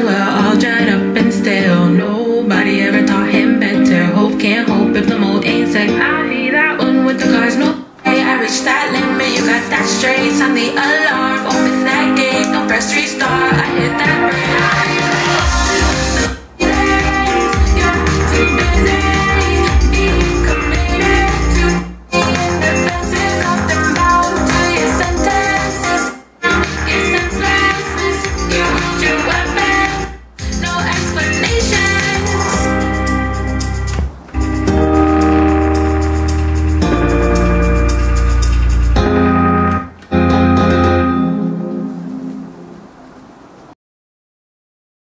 so well, all dried up and stale. Nobody ever taught him better. Hope can't hope if the mold ain't set. I'll be that one with the cars. No way I reached that limit. You got that straight, something alone.